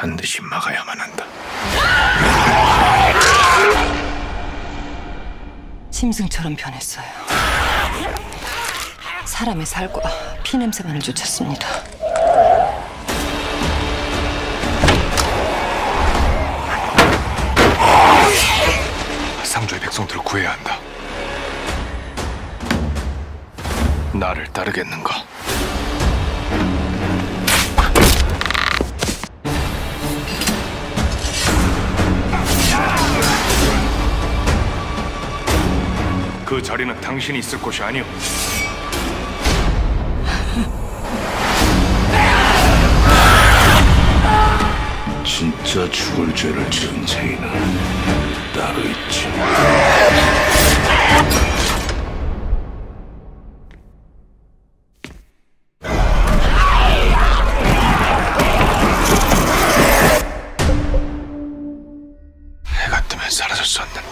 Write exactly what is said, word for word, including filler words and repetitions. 반드시 막아야만 한다. 심승처럼 변했어요. 사람의 살과 피냄새만을 쫓았습니다. 상조의 백성들을 구해야 한다. 나를 따르겠는가? 그 자리는 당신이 있을 곳이 아니오. 진짜 죽을 죄를 지은 죄인은 따로 있지. 해가 뜨면 사라졌었는데.